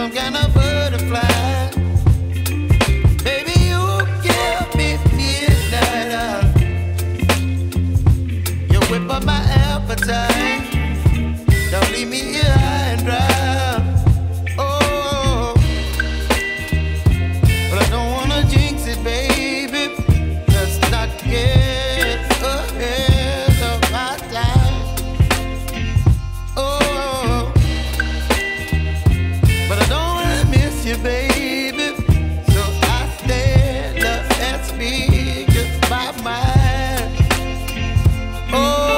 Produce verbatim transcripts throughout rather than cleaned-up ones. some kind of butterfly. Baby, you give me midnight. You whip up my appetite. Don't leave me here high and dry. Oh, but I don't wanna jinx it, baby. Let's not get ahead of my time. Oh, but I don't wanna miss you, baby. So I stand up and speak just my mind. Oh.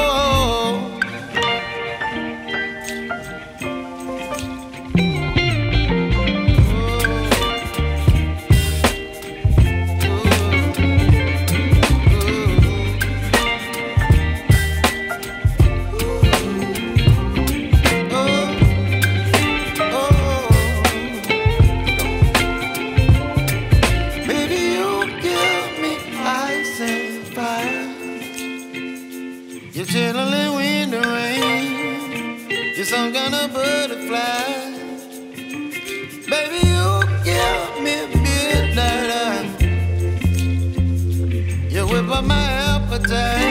You're chilling when the rain. You're some kind of butterfly. Baby, you give me midnight. You whip up my appetite.